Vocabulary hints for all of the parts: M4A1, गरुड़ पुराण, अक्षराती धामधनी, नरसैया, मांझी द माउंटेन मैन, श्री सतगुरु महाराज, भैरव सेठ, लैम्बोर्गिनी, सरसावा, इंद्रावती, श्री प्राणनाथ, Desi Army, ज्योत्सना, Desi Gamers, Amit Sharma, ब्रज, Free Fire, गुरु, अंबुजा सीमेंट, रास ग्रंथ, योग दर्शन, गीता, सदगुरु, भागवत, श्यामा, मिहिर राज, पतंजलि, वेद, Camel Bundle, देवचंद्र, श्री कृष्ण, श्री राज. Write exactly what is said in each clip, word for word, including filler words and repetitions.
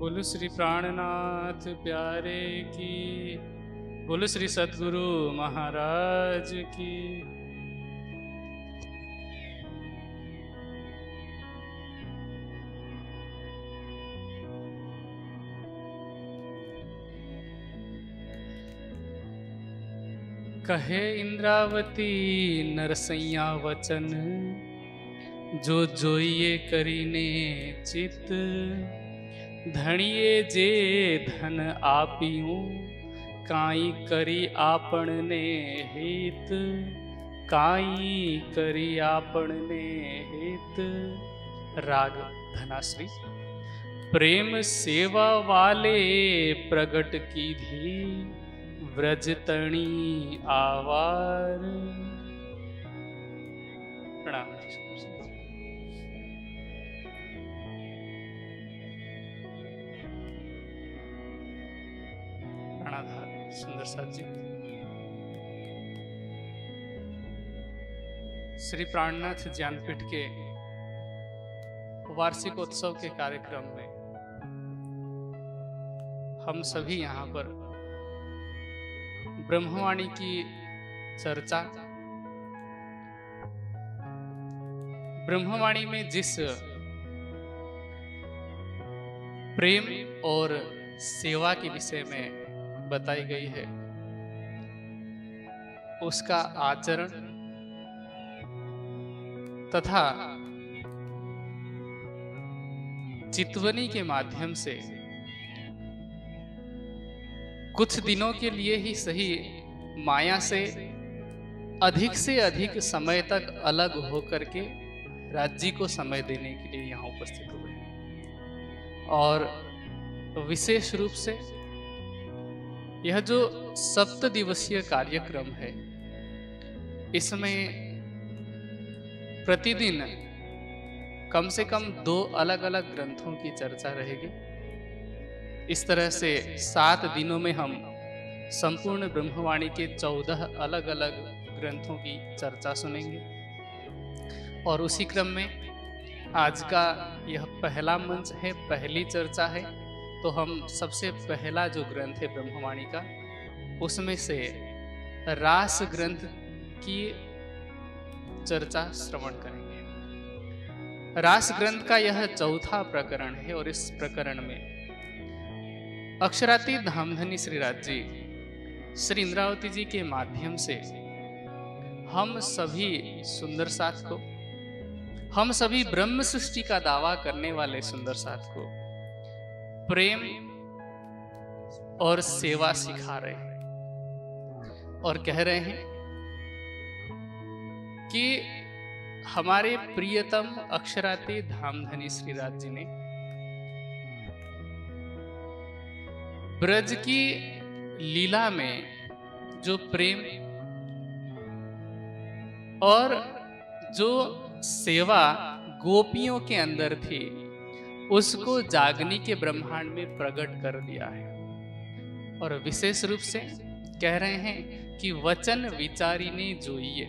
बोलो श्री प्राणनाथ प्यारे की, बोलो श्री सतगुरु महाराज की। कहे इंद्रावती नरसैया वचन, जो जोइए करीने चित, धनिये जे धन आपियूं, काई करी आपन ने हित, काई करी आपन ने हित। राग धनाश्री। प्रेम सेवा वाले प्रगट की धी, ब्रज तणी आवार। प्रणाम। प्रणाधार सुंदर साथ जी। श्री प्राणनाथ ज्ञानपीठ के वार्षिकोत्सव के कार्यक्रम में हम सभी यहाँ पर ब्रह्मवाणी की चर्चा, ब्रह्मवाणी में जिस प्रेम और सेवा के विषय में बताई गई है उसका आचरण तथा चितवनी के माध्यम से कुछ दिनों के लिए ही सही माया से अधिक से अधिक समय तक अलग होकर के राज्य को समय देने के लिए यहाँ उपस्थित हुए हैं। और विशेष रूप से यह जो सप्त दिवसीय कार्यक्रम है इसमें प्रतिदिन कम से कम दो अलग अलग ग्रंथों की चर्चा रहेगी। इस तरह से सात दिनों में हम संपूर्ण ब्रह्मवाणी के चौदह अलग अलग ग्रंथों की चर्चा सुनेंगे। और उसी क्रम में आज का यह पहला मंच है, पहली चर्चा है, तो हम सबसे पहला जो ग्रंथ है ब्रह्मवाणी का उसमें से रास ग्रंथ की चर्चा श्रवण करेंगे। रास ग्रंथ का यह चौथा प्रकरण है और इस प्रकरण में अक्षराती धामधनी श्री राज जी, श्री इंद्रावती जी के माध्यम से हम सभी सुंदर साथ को, हम सभी ब्रह्म सृष्टि का दावा करने वाले सुंदर साथ को प्रेम और सेवा सिखा रहे हैं और कह रहे हैं कि हमारे प्रियतम अक्षराती धामधनी श्री राज जी ने ब्रज की लीला में जो प्रेम और जो सेवा गोपियों के अंदर थी उसको जागनी के ब्रह्मांड में प्रकट कर दिया है। और विशेष रूप से कह रहे हैं कि वचन विचारी ने जोइए।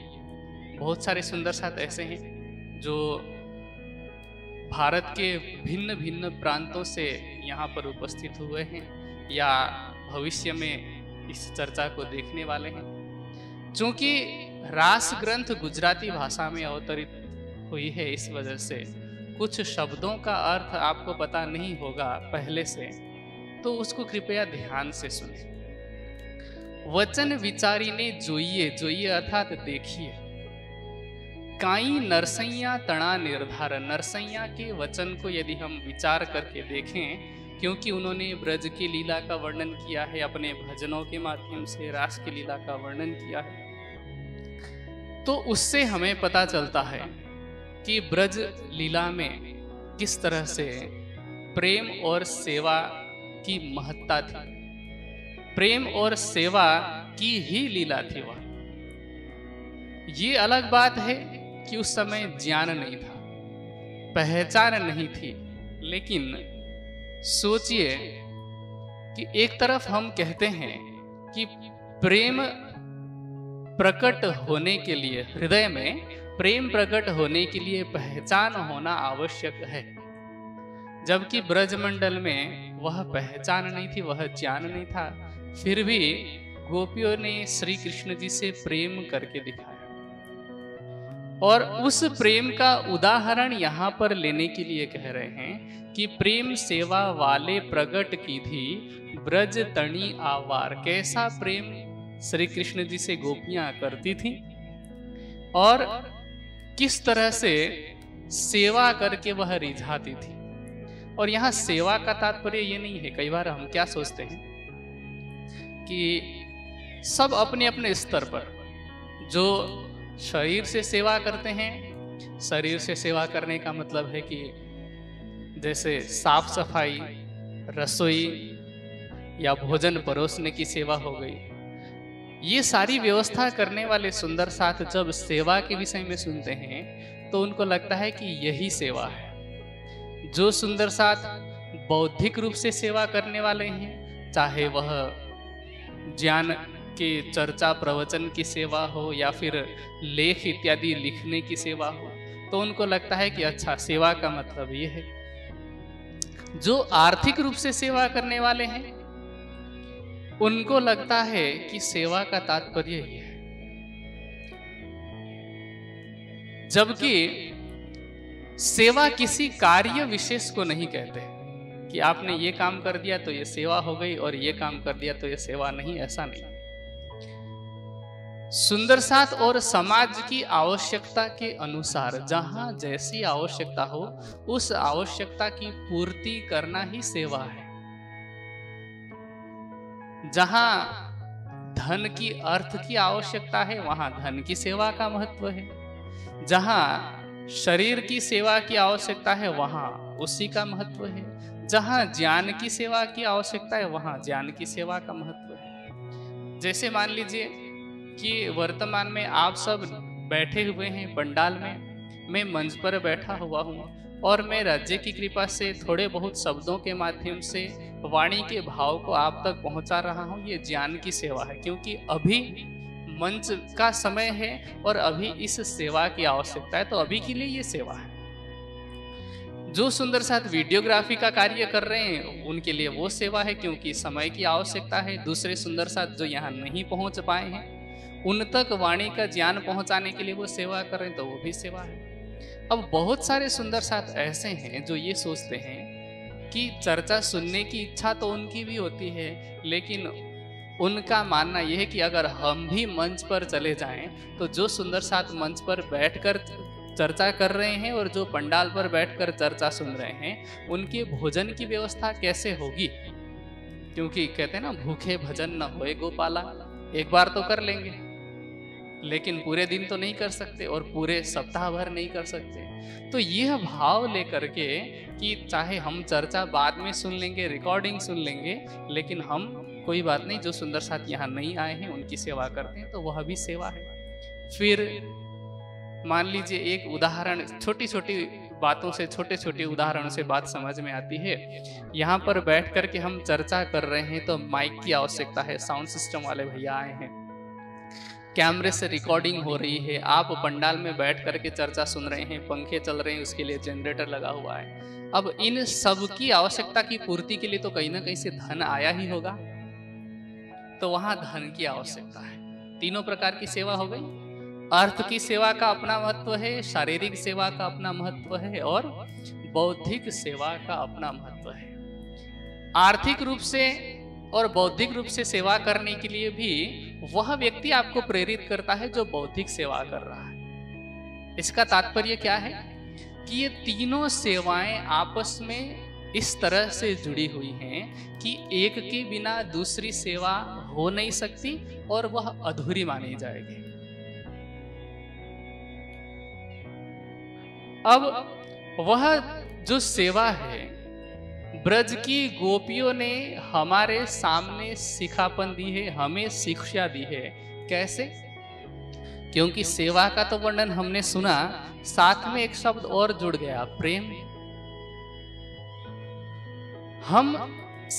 बहुत सारे सुंदर साथ ऐसे हैं जो भारत के भिन्न भिन्न प्रांतों से यहाँ पर उपस्थित हुए हैं या भविष्य में इस चर्चा को देखने वाले हैं। चूंकि रास ग्रंथ गुजराती भाषा में अवतरित हुई है इस वजह से कुछ शब्दों का अर्थ आपको पता नहीं होगा पहले से, तो उसको कृपया ध्यान से सुनें। वचन विचारी ने जोइए, जोइए अर्थात देखिए। काई नरसैया तना निर्धारण। नरसैया के वचन को यदि हम विचार करके देखें, क्योंकि उन्होंने ब्रज की लीला का वर्णन किया है अपने भजनों के माध्यम से, रास की लीला का वर्णन किया है, तो उससे हमें पता चलता है कि ब्रज लीला में किस तरह से प्रेम और सेवा की महत्ता थी, प्रेम और सेवा की ही लीला थी वह। ये अलग बात है कि उस समय ज्ञान नहीं था, पहचान नहीं थी, लेकिन सोचिए कि एक तरफ हम कहते हैं कि प्रेम प्रकट होने के लिए, हृदय में प्रेम प्रकट होने के लिए पहचान होना आवश्यक है, जबकि ब्रजमंडल में वह पहचान नहीं थी, वह ज्ञान नहीं था, फिर भी गोपियों ने श्री कृष्ण जी से प्रेम करके दिखाया। और उस प्रेम का उदाहरण यहाँ पर लेने के लिए कह रहे हैं कि प्रेम सेवा वाले प्रगट की थी ब्रज तणी आवार। कैसा प्रेम श्री कृष्ण जी से गोपियां करती थी और किस तरह से सेवा करके वह रिझाती थी। और यहाँ सेवा का तात्पर्य ये नहीं है, कई बार हम क्या सोचते हैं कि सब अपने अपने स्तर पर जो शरीर से सेवा करते हैं, शरीर से सेवा करने का मतलब है कि जैसे साफ सफाई, रसोई या भोजन परोसने की सेवा हो गई, ये सारी व्यवस्था करने वाले सुंदर साथ जब सेवा के विषय में सुनते हैं तो उनको लगता है कि यही सेवा है। जो सुंदर साथ बौद्धिक रूप से सेवा करने वाले हैं, चाहे वह ज्ञान की चर्चा प्रवचन की सेवा हो या फिर लेख इत्यादि लिखने की सेवा हो, तो उनको लगता है कि अच्छा सेवा का मतलब ये है। जो आर्थिक रूप से सेवा करने वाले हैं उनको लगता है कि सेवा का तात्पर्य ये है। जबकि सेवा किसी कार्य विशेष को नहीं कहते कि आपने ये काम कर दिया तो ये सेवा हो गई और ये काम कर दिया तो ये सेवा नहीं, ऐसा नहीं। सुंदर साथ और समाज की आवश्यकता के अनुसार जहाँ जैसी आवश्यकता हो उस आवश्यकता की पूर्ति करना ही सेवा है। जहाँ धन की अर्थ की आवश्यकता है वहाँ धन की सेवा का महत्व है, जहाँ शरीर की सेवा की आवश्यकता है वहाँ उसी का महत्व है, जहाँ ज्ञान की सेवा की आवश्यकता है वहाँ ज्ञान की सेवा का महत्व है। जैसे मान लीजिए कि वर्तमान में आप सब बैठे हुए हैं पंडाल में, मैं मंच पर बैठा हुआ हूँ और मैं राज्य की कृपा से थोड़े बहुत शब्दों के माध्यम से वाणी के भाव को आप तक पहुँचा रहा हूँ, ये ज्ञान की सेवा है, क्योंकि अभी मंच का समय है और अभी इस सेवा की आवश्यकता है, तो अभी के लिए ये सेवा है। जो सुंदर साथ वीडियोग्राफी का कार्य कर रहे हैं उनके लिए वो सेवा है, क्योंकि समय की आवश्यकता है। दूसरे सुंदर साथ जो यहाँ नहीं पहुँच पाए हैं उन तक वाणी का ज्ञान पहुंचाने के लिए वो सेवा करें तो वो भी सेवा है। अब बहुत सारे सुंदर साथ ऐसे हैं जो ये सोचते हैं कि चर्चा सुनने की इच्छा तो उनकी भी होती है, लेकिन उनका मानना यह है कि अगर हम भी मंच पर चले जाएं तो जो सुंदर साथ मंच पर बैठकर चर्चा कर रहे हैं और जो पंडाल पर बैठकर चर्चा सुन रहे हैं उनके भोजन की व्यवस्था कैसे होगी, क्योंकि कहते हैं ना भूखे भजन न होए गोपाला। एक बार तो कर लेंगे लेकिन पूरे दिन तो नहीं कर सकते और पूरे सप्ताह भर नहीं कर सकते। तो यह भाव लेकर के कि चाहे हम चर्चा बाद में सुन लेंगे, रिकॉर्डिंग सुन लेंगे, लेकिन हम कोई बात नहीं, जो सुंदर साथ यहाँ नहीं आए हैं उनकी सेवा करते हैं तो वह भी सेवा है। फिर मान लीजिए एक उदाहरण, छोटी छोटी बातों से, छोटे छोटे उदाहरणों से बात समझ में आती है। यहाँ पर बैठ कर के हम चर्चा कर रहे हैं तो माइक की आवश्यकता है, साउंड सिस्टम वाले भैया आए हैं, कैमरे से रिकॉर्डिंग हो रही है, आप पंडाल में बैठ कर के चर्चा सुन रहे हैं, पंखे चल रहे हैं, उसके लिए जनरेटर लगा हुआ है। अब इन सब की आवश्यकता की पूर्ति के लिए तो कहीं ना कहीं से धन आया ही होगा, तो वहाँ धन की आवश्यकता है। तीनों प्रकार की सेवा हो गई। अर्थ की सेवा का अपना महत्व है, शारीरिक सेवा का अपना महत्व है और बौद्धिक सेवा का अपना महत्व है। आर्थिक रूप से और बौद्धिक रूप से सेवा करने के लिए भी वह व्यक्ति आपको प्रेरित करता है जो बौद्धिक सेवा कर रहा है। इसका तात्पर्य क्या है कि ये तीनों सेवाएं आपस में इस तरह से जुड़ी हुई हैं कि एक के बिना दूसरी सेवा हो नहीं सकती और वह अधूरी मानी जाएगी। अब वह जो सेवा है ब्रज की गोपियों ने हमारे सामने सिखापन दी है, हमें शिक्षा दी है। कैसे? क्योंकि सेवा का तो वर्णन हमने सुना, साथ में एक शब्द और जुड़ गया, प्रेम। हम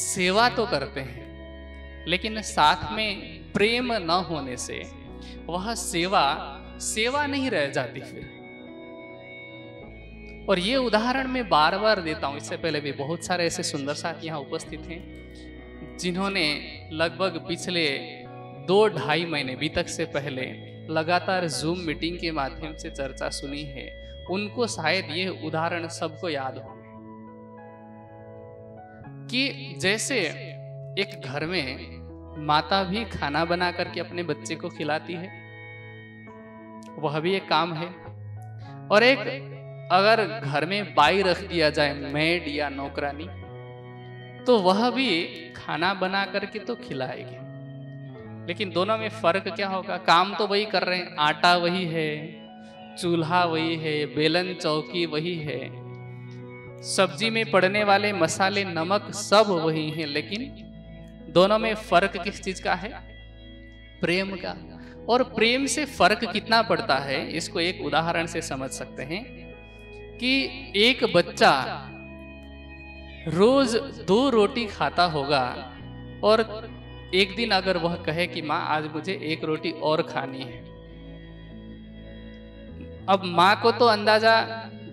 सेवा तो करते हैं लेकिन साथ में प्रेम न होने से वह सेवा सेवा नहीं रह जाती फिर, और ये उदाहरण मैं बार बार देता हूँ। इससे पहले भी बहुत सारे ऐसे सुंदर साथी यहाँ उपस्थित हैं जिन्होंने लगभग पिछले दो ढाई महीने भी तक से पहले लगातार जूम मीटिंग के माध्यम से चर्चा सुनी है, उनको शायद ये उदाहरण सबको याद हो कि जैसे एक घर में माता भी खाना बना करके अपने बच्चे को खिलाती है, वह भी एक काम है, और एक अगर घर में बाई रख दिया जाए मेड या नौकरानी तो वह भी खाना बना करके तो खिलाएगी, लेकिन दोनों में फर्क क्या होगा? काम तो वही कर रहे हैं, आटा वही है, चूल्हा वही है, बेलन चौकी वही है, सब्जी में पड़ने वाले मसाले नमक सब वही हैं, लेकिन दोनों में फर्क किस चीज का है? प्रेम का। और प्रेम से फर्क कितना पड़ता है इसको एक उदाहरण से समझ सकते हैं कि एक बच्चा रोज दो रोटी खाता होगा और एक दिन अगर वह कहे कि माँ आज मुझे एक रोटी और खानी है, अब माँ को तो अंदाजा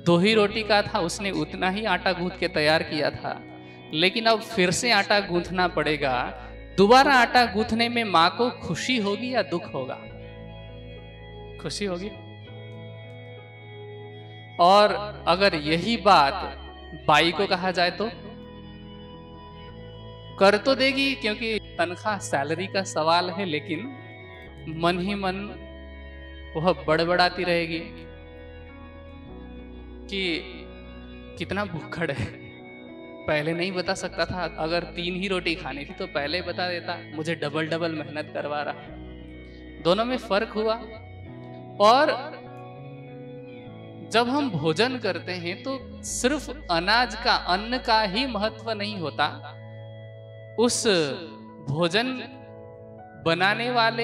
दो ही रोटी का था, उसने उतना ही आटा गूंथ के तैयार किया था, लेकिन अब फिर से आटा गूंथना पड़ेगा। दोबारा आटा गूंथने में माँ को खुशी होगी या दुख होगा? खुशी होगी। और अगर यही बात बाई को कहा जाए तो कर तो देगी क्योंकि तनख्वाह सैलरी का सवाल है, लेकिन मन ही मन वह बड़बड़ाती रहेगी कि कितना भूखड़ है, पहले नहीं बता सकता था, अगर तीन ही रोटी खानी थी तो पहले बता देता, मुझे डबल डबल मेहनत करवा रहा। दोनों में फर्क हुआ। और जब हम भोजन करते हैं तो सिर्फ अनाज का अन्न का ही महत्व नहीं होता, उस भोजन बनाने वाले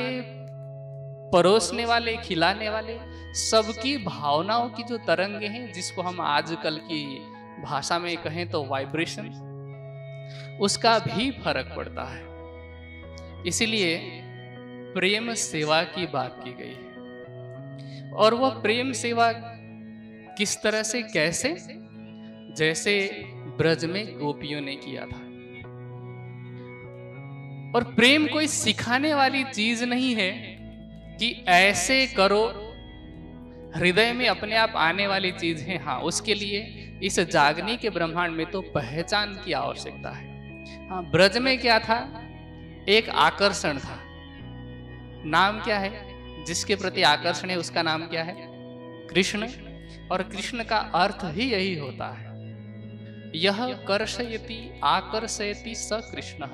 परोसने वाले खिलाने वाले सबकी भावनाओं की जो तरंगे हैं, जिसको हम आजकल की भाषा में कहें तो वाइब्रेशन, उसका भी फर्क पड़ता है। इसीलिए प्रेम सेवा की बात की गई है। और वह प्रेम सेवा किस तरह से, कैसे? जैसे ब्रज में गोपियों ने किया था। और प्रेम कोई सिखाने वाली चीज नहीं है कि ऐसे करो, हृदय में अपने आप आने वाली चीज है। हाँ, उसके लिए इस जागने के ब्रह्मांड में तो पहचान की आवश्यकता है। हाँ, ब्रज में क्या था? एक आकर्षण था। नाम क्या है जिसके प्रति आकर्षण है? उसका नाम क्या है? कृष्ण। और कृष्ण का अर्थ ही यही होता है, यह कर्षयति आकर्षयति स कृष्ण,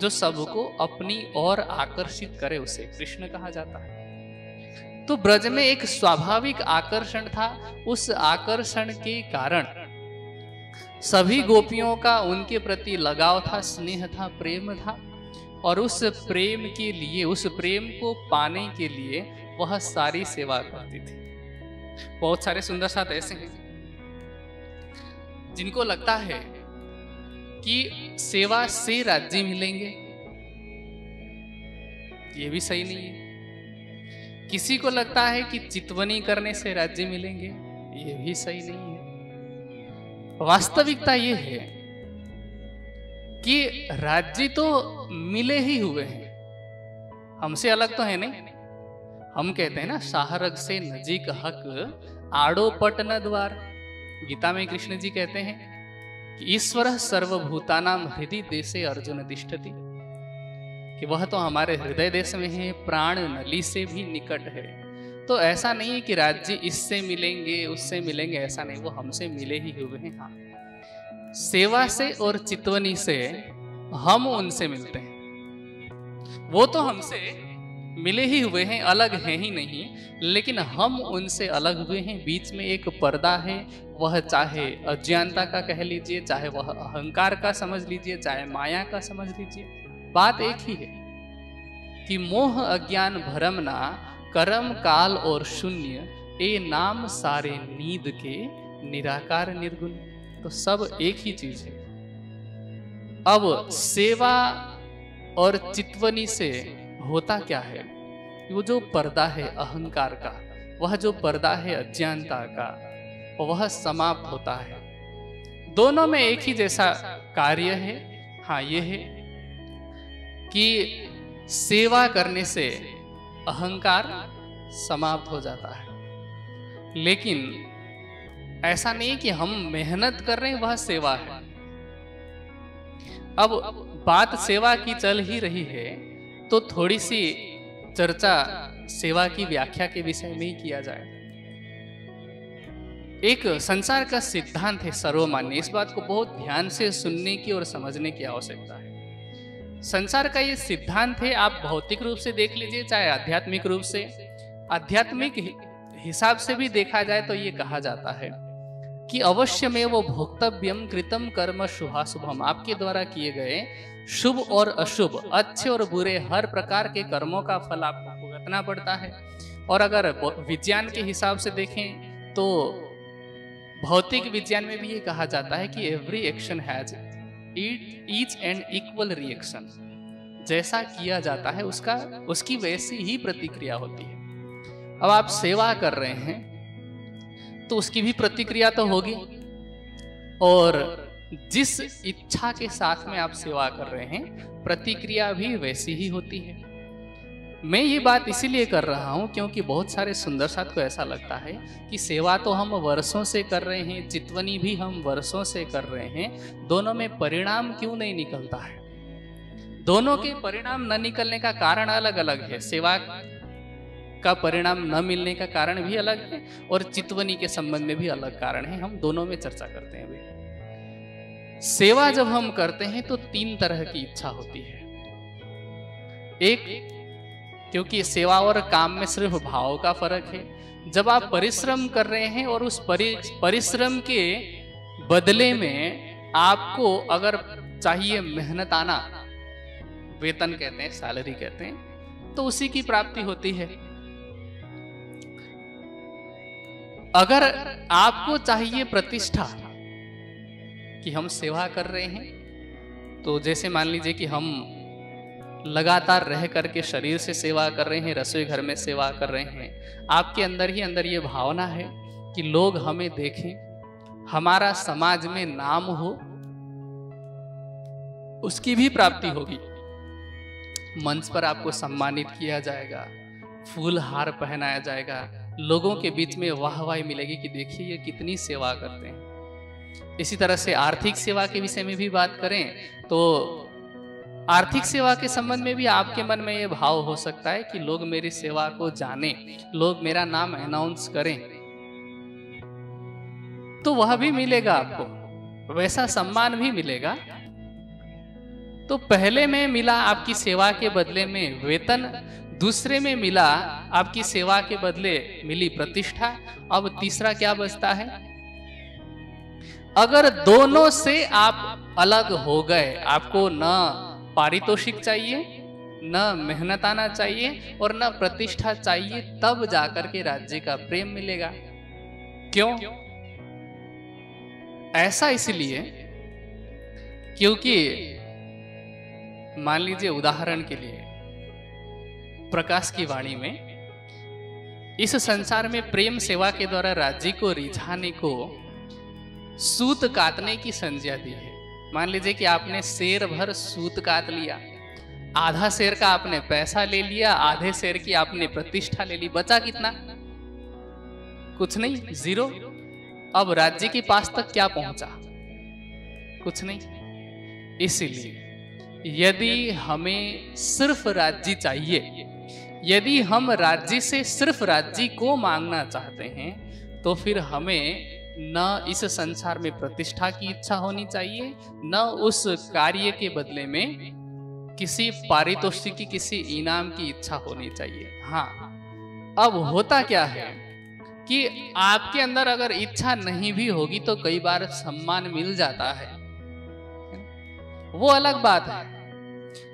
जो सबको अपनी ओर आकर्षित करे उसे कृष्ण कहा जाता है। तो ब्रज में एक स्वाभाविक आकर्षण था। उस आकर्षण के कारण सभी गोपियों का उनके प्रति लगाव था, स्नेह था, प्रेम था, और उस प्रेम के लिए, उस प्रेम को पाने के लिए वह सारी सेवा करती थी। बहुत सारे सुंदर साथ ऐसे हैं जिनको लगता है कि सेवा से राज्य मिलेंगे, ये भी सही नहीं है। किसी को लगता है कि चितवनी करने से राज्य मिलेंगे, ये भी सही नहीं है। वास्तविकता ये है कि राज्य तो मिले ही हुए हैं, हमसे अलग तो है नहीं। हम कहते हैं ना, साहरग से नजीक हक आड़ो पट न द्वार। गीता में कृष्ण जी कहते हैं कि ईश्वर सर्वभूतानाम हृदय देशे अर्जुन तिष्ठति, कि वह तो हमारे हृदय देश में है, प्राण नली से भी निकट है। तो ऐसा नहीं है कि राज्य इससे मिलेंगे उससे मिलेंगे, ऐसा नहीं, वो हमसे मिले ही हुए हैं। हाँ, सेवा से और चितवनी से हम उनसे मिलते हैं, वो तो हमसे मिले ही हुए हैं, अलग हैं ही नहीं, लेकिन हम उनसे अलग हुए हैं। बीच में एक पर्दा है, वह चाहे अज्ञानता का कह लीजिए, चाहे वह अहंकार का समझ लीजिए, चाहे माया का समझ लीजिए, बात एक ही है कि मोह अज्ञान भरम ना कर्म काल और शून्य ए नाम सारे नींद के निराकार निर्गुण, तो सब एक ही चीज है। अब सेवा और चितवनी से होता क्या है? वो जो पर्दा है अहंकार का, वह जो पर्दा है अज्ञानता का, वह समाप्त होता है। दोनों में एक ही जैसा कार्य है। हाँ, ये है कि सेवा करने से अहंकार समाप्त हो जाता है, लेकिन ऐसा नहीं कि हम मेहनत कर रहे हैं वह सेवा है। अब बात सेवा की चल ही रही है तो थोड़ी सी चर्चा सेवा की व्याख्या के विषय में ही किया जाए। एक संसार का सिद्धांत है सर्वमान्य, इस बात को बहुत ध्यान से सुनने की और समझने की आवश्यकता है। संसार का ये सिद्धांत है, आप भौतिक रूप से देख लीजिए चाहे आध्यात्मिक रूप से। आध्यात्मिक हिसाब से भी देखा जाए तो ये कहा जाता है कि अवश्य में वो भोक्तव्यम कृतम कर्म शुभाशुभम, आपके द्वारा किए गए शुभ और अशुभ, अच्छे और बुरे हर प्रकार के कर्मों का फल आपको भुगतना पड़ता है। और अगर विज्ञान के हिसाब से देखें तो भौतिक विज्ञान में भी ये कहा जाता है कि every action has each and equal reaction, जैसा किया जाता है उसका उसकी वैसी ही प्रतिक्रिया होती है। अब आप सेवा कर रहे हैं तो उसकी भी प्रतिक्रिया तो होगी, और जिस इच्छा के साथ में आप सेवा कर रहे हैं प्रतिक्रिया भी वैसी ही होती है। मैं ये बात इसीलिए कर रहा हूँ क्योंकि बहुत सारे सुंदर साथ को ऐसा लगता है कि सेवा तो हम वर्षों से कर रहे हैं, चितवनी भी हम वर्षों से कर रहे हैं, दोनों में परिणाम क्यों नहीं निकलता है। दोनों के परिणाम न निकलने का कारण अलग अलग है। सेवा का परिणाम न मिलने का कारण भी अलग है और चितवनी के संबंध में भी अलग कारण है। हम दोनों में चर्चा करते हैं भाई। सेवा जब हम करते हैं तो तीन तरह की इच्छा होती है। एक, क्योंकि सेवा और काम में सिर्फ भाव का फर्क है, जब आप परिश्रम कर रहे हैं और उस परिश्रम के बदले में आपको अगर चाहिए मेहनत आना, वेतन कहते हैं, सैलरी कहते हैं, तो उसी की प्राप्ति होती है। अगर आपको चाहिए प्रतिष्ठा कि हम सेवा कर रहे हैं, तो जैसे मान लीजिए कि हम लगातार रह करके शरीर से सेवा कर रहे हैं, रसोई घर में सेवा कर रहे हैं, आपके अंदर ही अंदर ये भावना है कि लोग हमें देखें, हमारा समाज में नाम हो, उसकी भी प्राप्ति होगी। मंच पर आपको सम्मानित किया जाएगा, फूल हार पहनाया जाएगा, लोगों के बीच में वाहवाही मिलेगी कि देखिए ये कितनी सेवा करते हैं। इसी तरह से आर्थिक सेवा के विषय में भी बात करें तो आर्थिक सेवा के संबंध में भी आपके मन में ये भाव हो सकता है कि लोग मेरी सेवा को जाने, लोग मेरा नाम अनाउंस करें, तो वह भी मिलेगा आपको, वैसा सम्मान भी मिलेगा। तो पहले में मिला आपकी सेवा के बदले में वेतन, दूसरे में मिला आपकी सेवा के बदले मिली प्रतिष्ठा। अब तीसरा क्या बचता है? अगर दोनों से आप अलग हो गए, आपको न पारितोषिक चाहिए, न मेहनत आना चाहिए और न प्रतिष्ठा चाहिए, तब जाकर के राज्य का प्रेम मिलेगा। क्यों? ऐसा इसलिए क्योंकि मान लीजिए उदाहरण के लिए प्रकाश की वाणी में, इस संसार में प्रेम सेवा के द्वारा राज्य को रिझाने को सूत कातने की संज्ञा दी है। मान लीजिए कि आपने शेर भर सूत कात लिया, आधा शेर का आपने पैसा ले लिया, आधे शेर की आपने प्रतिष्ठा ले ली, बचा कितना? कुछ नहीं, जीरो। अब राज्य के पास तक क्या पहुंचा? कुछ नहीं। इसीलिए यदि हमें सिर्फ राज्य चाहिए, यदि हम राज्य से सिर्फ राज्य को मांगना चाहते हैं, तो फिर हमें न इस संसार में प्रतिष्ठा की इच्छा होनी चाहिए, न उस कार्य के बदले में किसी पारितोषिक की, किसी इनाम की इच्छा होनी चाहिए। हाँ, अब होता क्या है कि आपके अंदर अगर इच्छा नहीं भी होगी तो कई बार सम्मान मिल जाता है, वो अलग बात है।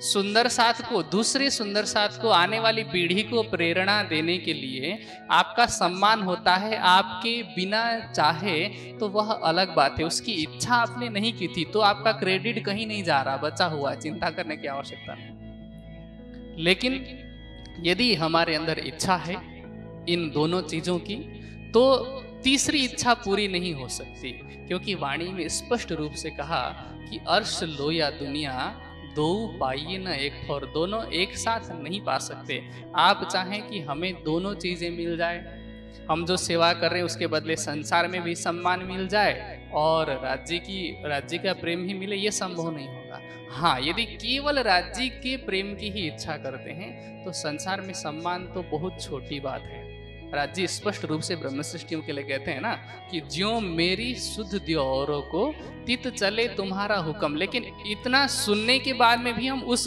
सुंदर साथ को, दूसरे सुंदर साथ को, आने वाली पीढ़ी को प्रेरणा देने के लिए आपका सम्मान होता है, आपके बिना चाहे, तो वह अलग बात है। उसकी इच्छा आपने नहीं की थी तो आपका क्रेडिट कहीं नहीं जा रहा, बचा हुआ, चिंता करने की आवश्यकता नहीं। लेकिन यदि हमारे अंदर इच्छा है इन दोनों चीजों की, तो तीसरी इच्छा पूरी नहीं हो सकती, क्योंकि वाणी में स्पष्ट रूप से कहा कि अर्श लो या दुनिया दो पाइए न एक और, दोनों एक साथ नहीं पा सकते। आप चाहें कि हमें दोनों चीजें मिल जाए, हम जो सेवा कर रहे हैं उसके बदले संसार में भी सम्मान मिल जाए और राज्य की राज्य का प्रेम ही मिले, ये संभव नहीं होगा। हाँ, यदि केवल राज्य के प्रेम की ही इच्छा करते हैं तो संसार में सम्मान तो बहुत छोटी बात है। राज्य स्पष्ट रूप से ब्रह्म सृष्टियों के लिए कहते हैं ना कि ज्यों मेरी सुध दियो औरों को, तित चले तुम्हारा हुक्म। लेकिन इतना सुनने के बाद में भी हम उस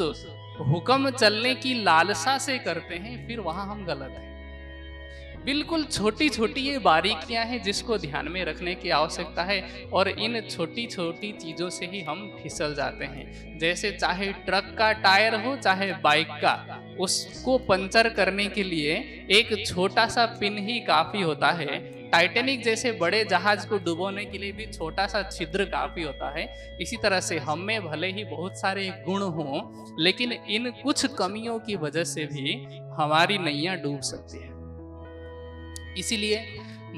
हुक्म चलने की लालसा से करते हैं, फिर वहां हम गलत हैं। बिल्कुल छोटी छोटी ये बारीकियां हैं जिसको ध्यान में रखने की आवश्यकता है, और इन छोटी छोटी चीज़ों से ही हम फिसल जाते हैं। जैसे चाहे ट्रक का टायर हो चाहे बाइक का, उसको पंचर करने के लिए एक छोटा सा पिन ही काफ़ी होता है। टाइटेनिक जैसे बड़े जहाज को डुबोने के लिए भी छोटा सा छिद्र काफ़ी होता है। इसी तरह से हम में भले ही बहुत सारे गुण हों, लेकिन इन कुछ कमियों की वजह से भी हमारी नैया डूब सकती है। इसीलिए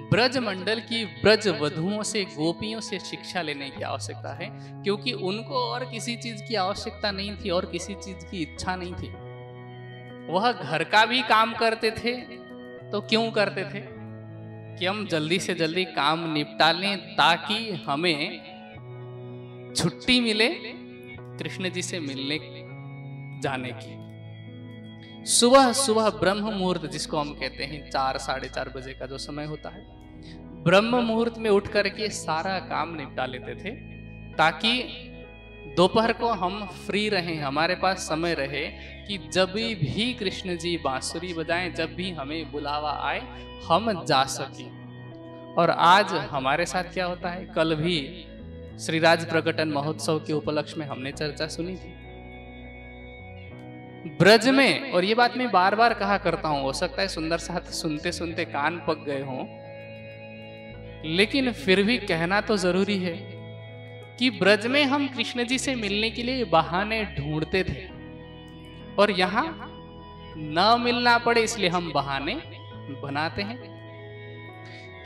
ब्रज मंडल की ब्रज वधुओं से, गोपियों से शिक्षा लेने की आवश्यकता है, क्योंकि उनको और किसी चीज की आवश्यकता नहीं थी और किसी चीज की इच्छा नहीं थी। वह घर का भी काम करते थे, तो क्यों करते थे? कि हम जल्दी से जल्दी काम निपटा लें ताकि हमें छुट्टी मिले कृष्ण जी से मिलने जाने की। सुबह सुबह ब्रह्म मुहूर्त, जिसको हम कहते हैं चार साढ़े चार बजे का जो समय होता है, ब्रह्म मुहूर्त में उठ करके सारा काम निपटा लेते थे ताकि दोपहर को हम फ्री रहें, हमारे पास समय रहे कि जब भी कृष्ण जी बांसुरी बजाएं, जब भी हमें बुलावा आए, हम जा सकें। और आज हमारे साथ क्या होता है? कल भी श्री राज प्रकटन महोत्सव के उपलक्ष्य में हमने चर्चा सुनी थी ब्रज में, और ये बात मैं बार बार कहा करता हूं, हो सकता है सुंदर साथ सुनते सुनते कान पक गए हों, लेकिन फिर भी कहना तो जरूरी है कि ब्रज में हम कृष्ण जी से मिलने के लिए बहाने ढूंढते थे, और यहाँ न मिलना पड़े इसलिए हम बहाने बनाते हैं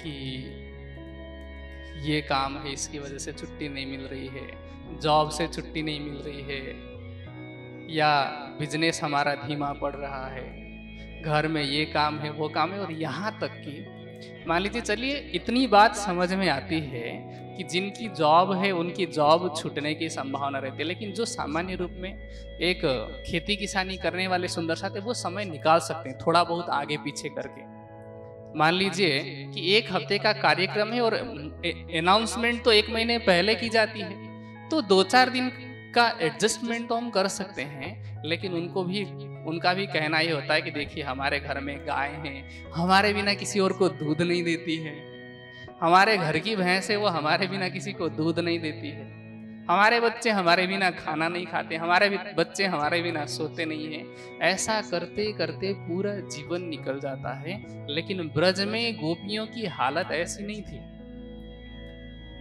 कि ये काम है, इसकी वजह से छुट्टी नहीं मिल रही है, जॉब से छुट्टी नहीं मिल रही है, या बिजनेस हमारा धीमा पड़ रहा है, घर में ये काम है वो काम है। और यहाँ तक कि मान लीजिए, चलिए इतनी बात समझ में आती है कि जिनकी जॉब है उनकी जॉब छूटने की संभावना रहती है, लेकिन जो सामान्य रूप में एक खेती किसानी करने वाले सुंदर साथ है वो समय निकाल सकते हैं, थोड़ा बहुत आगे पीछे करके। मान लीजिए कि एक हफ्ते का कार्यक्रम है और अनाउंसमेंट तो एक महीने पहले की जाती है, तो दो चार दिन का एडजस्टमेंट तो हम कर सकते हैं, लेकिन उनको भी उनका भी कहना ये होता है कि देखिए हमारे घर में गाय हैं, हमारे बिना किसी और को दूध नहीं देती है, हमारे घर की भैंस है वो हमारे बिना किसी को दूध नहीं देती है, हमारे बच्चे हमारे बिना खाना नहीं खाते, हमारे बच्चे हमारे बिना सोते नहीं हैं। ऐसा करते करते पूरा जीवन निकल जाता है। लेकिन ब्रज में गोपियों की हालत ऐसी नहीं थी,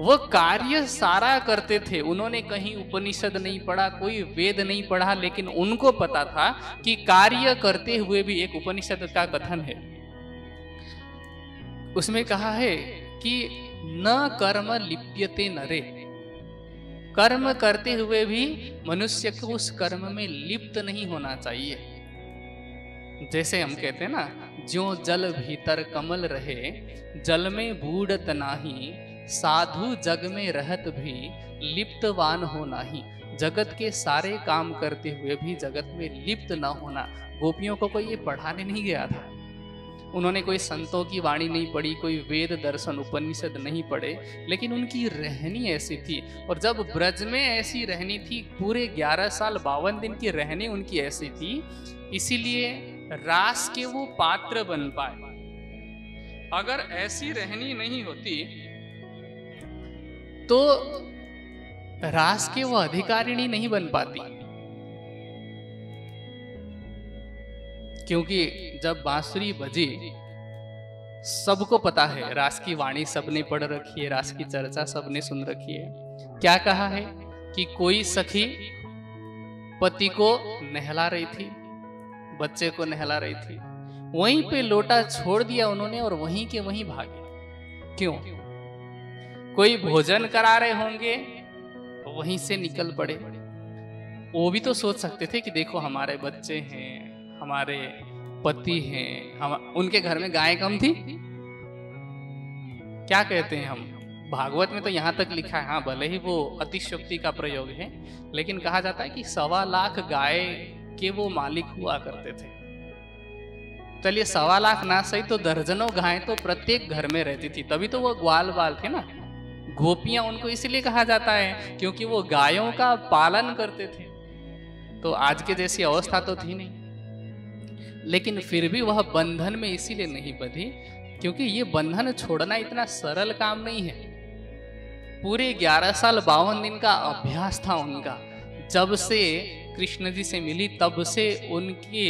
वह कार्य सारा करते थे। उन्होंने कहीं उपनिषद नहीं पढ़ा, कोई वेद नहीं पढ़ा, लेकिन उनको पता था कि कार्य करते हुए भी एक उपनिषद का कथन है, उसमें कहा है कि न कर्म लिप्यते नरे, कर्म करते हुए भी मनुष्य को उस कर्म में लिप्त नहीं होना चाहिए। जैसे हम कहते हैं ना, ज्यों जल भीतर कमल रहे, जल में बूढ़त नाही, साधु जग में रहत भी लिप्तवान होना ही। जगत के सारे काम करते हुए भी जगत में लिप्त न होना। गोपियों को कोई ये पढ़ाने नहीं गया था, उन्होंने कोई संतों की वाणी नहीं पढ़ी, कोई वेद दर्शन उपनिषद नहीं पढ़े, लेकिन उनकी रहनी ऐसी थी। और जब ब्रज में ऐसी रहनी थी, पूरे ग्यारह साल बावन दिन की रहनी उनकी ऐसी थी, इसीलिए रास के वो पात्र बन पाए। अगर ऐसी रहनी नहीं होती तो रास के वो अधिकारिणी नहीं बन पाती, क्योंकि जब बांसुरी बजी सबको पता है, रास की वाणी सबने पढ़ रखी है, रास की चर्चा सबने सुन रखी है। क्या कहा है कि कोई सखी पति को नहला रही थी, बच्चे को नहला रही थी, वहीं पे लोटा छोड़ दिया उन्होंने और वहीं के वहीं भागे। क्यों? कोई भोजन करा रहे होंगे, वहीं से निकल पड़े। वो भी तो सोच सकते थे कि देखो हमारे बच्चे हैं, हमारे पति हैं, हम उनके घर में गाय कम थी? क्या कहते हैं हम? भागवत में तो यहाँ तक लिखा है, हाँ भले ही वो अतिशयोक्ति का प्रयोग है, लेकिन कहा जाता है कि सवा लाख गाय के वो मालिक हुआ करते थे। चलिए सवा लाख ना सही तो दर्जनों गाय तो प्रत्येक घर में रहती थी, तभी तो वो ग्वाल बाल थे ना। गोपियां उनको इसलिए कहा जाता है क्योंकि वो गायों का पालन करते थे। तो आज के जैसी अवस्था तो थी नहीं, लेकिन फिर भी वह बंधन में इसीलिए नहीं बंधी क्योंकि ये बंधन छोड़ना इतना सरल काम नहीं है। पूरे ग्यारह साल बावन दिन का अभ्यास था उनका। जब से कृष्ण जी से मिली तब से उनके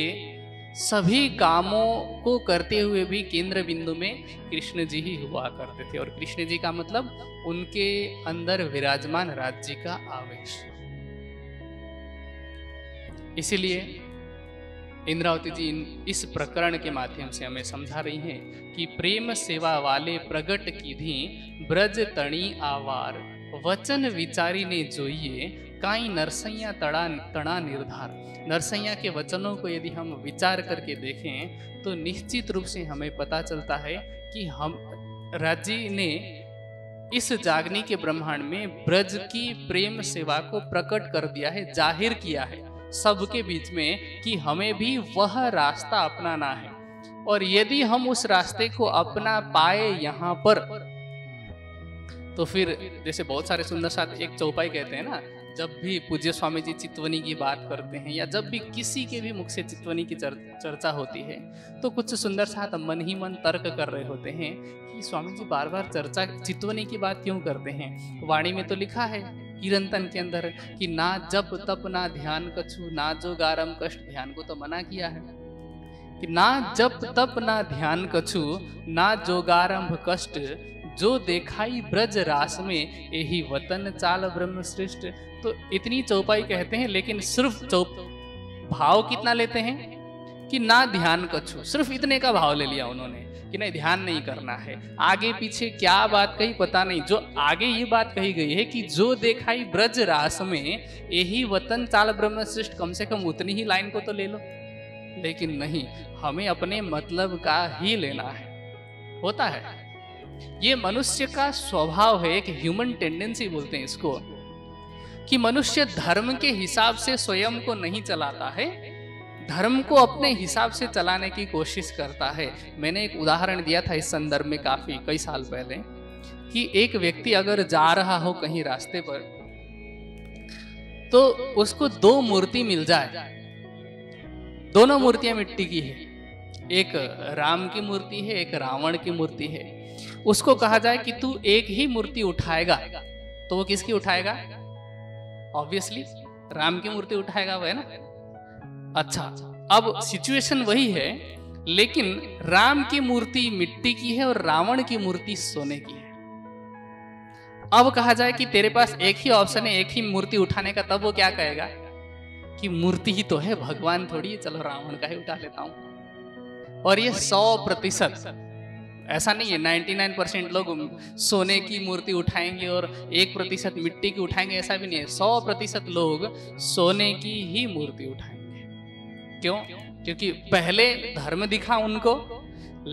सभी कामों को करते हुए भी केंद्र बिंदु में कृष्ण जी ही हुआ करते थे। और कृष्ण जी का मतलब उनके अंदर विराजमान राज्य का आवेश। इसीलिए इंद्रावती जी इस प्रकरण के माध्यम से हमें समझा रही हैं कि प्रेम सेवा वाले प्रगट की धी ब्रज तणी आवार वचन विचारी ने जोइए काई नरसैया तड़ा तणा निर्धार। नरसैया के वचनों को यदि हम विचार करके देखें तो निश्चित रूप से हमें पता चलता है कि हम राजी ने इस जागनी के ब्रह्मांड में ब्रज की प्रेम सेवा को प्रकट कर दिया है, जाहिर किया है सबके बीच में कि हमें भी वह रास्ता अपनाना है। और यदि हम उस रास्ते को अपना पाए यहाँ पर तो फिर जैसे बहुत सारे सुंदर साथ एक चौपाई कहते हैं ना, जब भी पूज्य स्वामी जी चितवनी की बात करते हैं या जब भी किसी के भी मुख से चितवनी की चर, चर्चा होती है तो कुछ सुंदर साथ मन ही मन तर्क कर रहे होते हैं कि स्वामी जी बार बार चर्चा चितवनी की बात क्यों करते हैं? वाणी में तो लिखा है कीर्तन के अंदर कि ना जप तप ना ध्यान कछु ना जो गारम कष्ट, ध्यान को तो मना किया है कि ना जप तप ना ध्यान कछु ना जो गारम्भ कष्ट जो देखाई ब्रज रास में यही वतन चाल ब्रह्म श्रेष्ठ। तो इतनी चौपाई कहते हैं लेकिन सिर्फ चौप भाव कितना लेते हैं कि ना ध्यान कछु, सिर्फ इतने का भाव ले लिया उन्होंने कि नहीं ध्यान नहीं करना है। आगे पीछे क्या बात कही पता नहीं, जो आगे ये बात कही गई है कि जो देखाई ब्रज रास में यही वतन चाल ब्रह्म श्रेष्ठ, कम से कम उतनी ही लाइन को तो ले लो। लेकिन नहीं, हमें अपने मतलब का ही लेना है। होता है ये मनुष्य का स्वभाव है, एक ह्यूमन टेंडेंसी बोलते हैं इसको, कि मनुष्य धर्म के हिसाब से स्वयं को नहीं चलाता है, धर्म को अपने हिसाब से चलाने की कोशिश करता है। मैंने एक उदाहरण दिया था इस संदर्भ में काफी कई साल पहले कि एक व्यक्ति अगर जा रहा हो कहीं रास्ते पर तो उसको दो मूर्ति मिल जाए, दोनों मूर्तियां मिट्टी की है, एक राम की मूर्ति है एक रावण की मूर्ति है, उसको कहा जाए कि तू एक ही मूर्ति उठाएगा तो वो किसकी उठाएगा? ऑब्वियसली राम की मूर्ति उठाएगा वह ना। अच्छा, अब सिचुएशन वही है लेकिन राम की मूर्ति मिट्टी की है और रावण की मूर्ति सोने की है। अब कहा जाए कि तेरे पास एक ही ऑप्शन है एक ही मूर्ति उठाने का, तब वो क्या कहेगा कि मूर्ति ही तो है, भगवान थोड़ी है, चलो रावण का ही उठा लेता हूं। और ये सौ प्रतिशत ऐसा नहीं है, निन्यानवे परसेंट लोग सोने की मूर्ति उठाएंगे और एक प्रतिशत मिट्टी की उठाएंगे, ऐसा भी नहीं है। सौ प्रतिशत लोग सोने की ही मूर्ति उठाएंगे। क्यों? क्योंकि पहले धर्म दिखा उनको,